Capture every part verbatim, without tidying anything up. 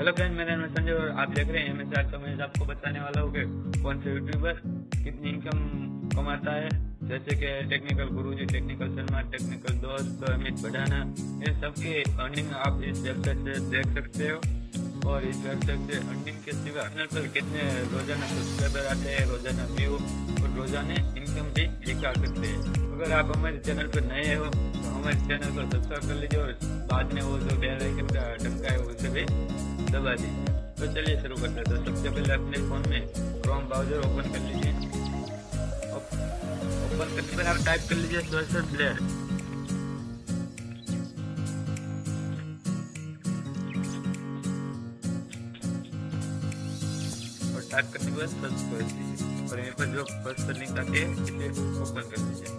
Hello friend, मेरा नाम संजय और आप देख रहे हैं एम एस आर। तो मैं आपको बताने वाला हूँ कि कौन से यूट्यूबर कितनी इनकम कमाता है, जैसे कि technical Guruji, technical Sharma, technical Dost, Amit बढ़ाना, ये सब की अर्निंग आप इस वेबसाइट से देख सकते हो। और इस वेबसाइट से अर्निंग के सिवा चैनल पर कितने रोजाना सब्सक्राइबर आते हैं, रोजाना व्यू और रोजाना इनकम भी दिखा सकते हैं। अगर आप हमारे चैनल पर नए हो तो हमारे चैनल को सब्सक्राइब कर लीजिए और बाद में वो जो बेल आइकन का ढक्का है उसे भी दबा दीजिए। तो चलिए शुरू करते हैं। तो सबसे पहले अपने फ़ोन में क्रोम ब्राउजर ओपन कर लीजिए। ओपन करने पर आप टाइप कर लीजिए सोशल ब्लेयर। और टाइप करने पर सर्च कर दीजिए और यहाँ पर जो फर्स्ट लिंक आती है इसे ओपन कर दीजिए।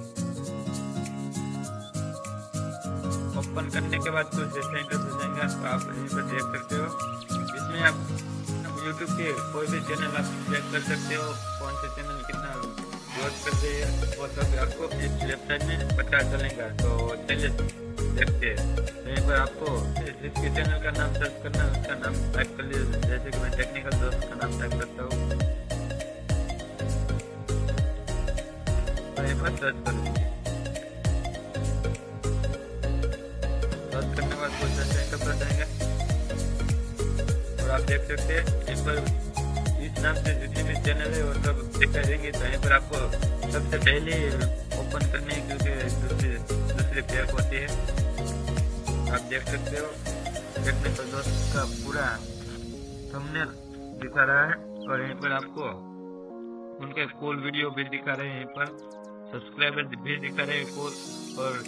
ओपन करने के बाद कुछ जैसा इंटरव्यू हो जाएगा, तो आप यहीं पर देख सकते हो। इसमें आप YouTube के कोई भी चैनल आप चेक कर सकते हो, कौन से चैनल कितना ग्रोथ कर रहे हैं वो सब आपको इस वेबसाइट में पता चलेगा। तो चलिए देखते हैं। यहीं पर आपको जिसके चैनल का नाम सर्च करना है उसका नाम टाइप कर लीजिए। जैसे कि मैं टेक्निकल दोस्त का नाम टाइप करता हूँ, यहीं पर सर्च कर लीजिए। करने बाद कुछ इंटरव्यू जाएगा और आप देख सकते हैं इस पर इस नाम से जितने भी चैनल है वो सब दिखाई देंगे। तो यहाँ पर आपको सबसे पहले ओपन करने है, क्योंकि दूसरी दूसरी पैक होती है। आप देख सकते हो टेक्निकल दोस्त का पूरा थंबनेल दिखा रहा है और यहाँ पर आपको उनके फुल वीडियो भी दिखा रहे हैं, यहाँ पर सब्सक्राइबर भी दिखा रहे हैं और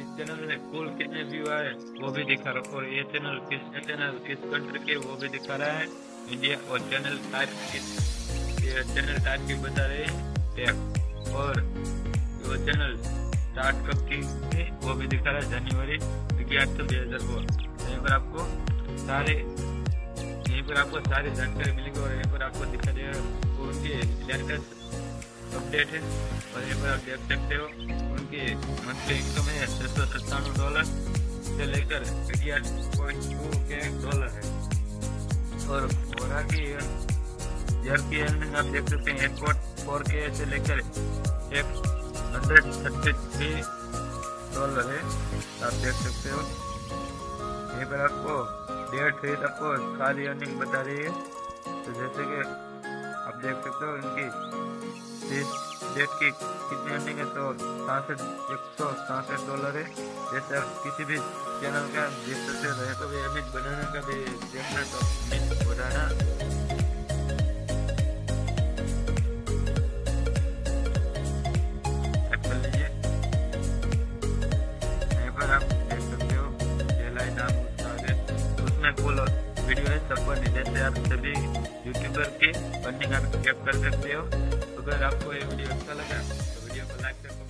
इस चैनल में कुल कितने व्यू आए वो भी दिखा रहा है। और ये चैनल किस चैनल किस कंट्री के वो भी दिखा रहा है, इंडिया और चैनल टाइप किस चैनल टाइप की बता रहे हैं। और वो चैनल स्टार्ट कब की वो भी दिखा रहा है, जनवरी ग्यारह सौ दो हज़ार दो। यहीं पर आपको सारे यहीं पर आपको सारी जानकारी मिलेगी और यहीं पर आपको दिखा देगा उनकी लेटेस्ट अपडेट है। और यहाँ पर आप देख सकते हो उनकी मंथली इनकम है छः सौ सत्तानवे डॉलर से लेकर ग्यारह पॉइंट टू के डॉलर है। और बोरा की ईयर की अर्निंग आप देख सकते हैं एयरपोर्ट फोर के से लेकर एक हंड्रेड थर्टी थ्री डॉलर है, आप देख सकते हो। यहीं पर आपको डेट फेट आपको सारी अर्निंग बता रही है। तो जैसे कि आप देख सकते हो इनकी डेट की कितनी अर्निंग है, तो सड़सठ एक सौ सड़सठ डॉलर है। जैसे आप किसी भी चैनल का देख सकते हो, तो भी अमित बनाना का भी देखना तो अमित बनाना। यहाँ पर आप देख सकते हो पहला नाम उसका है, उसमें फुल वीडियो है सब पर। जैसे आप सभी यूट्यूबर की अर्निंग आप चेक कर सकते हो। अगर आपको ये वीडियो अच्छा लगा तो वीडियो को लाइक करें।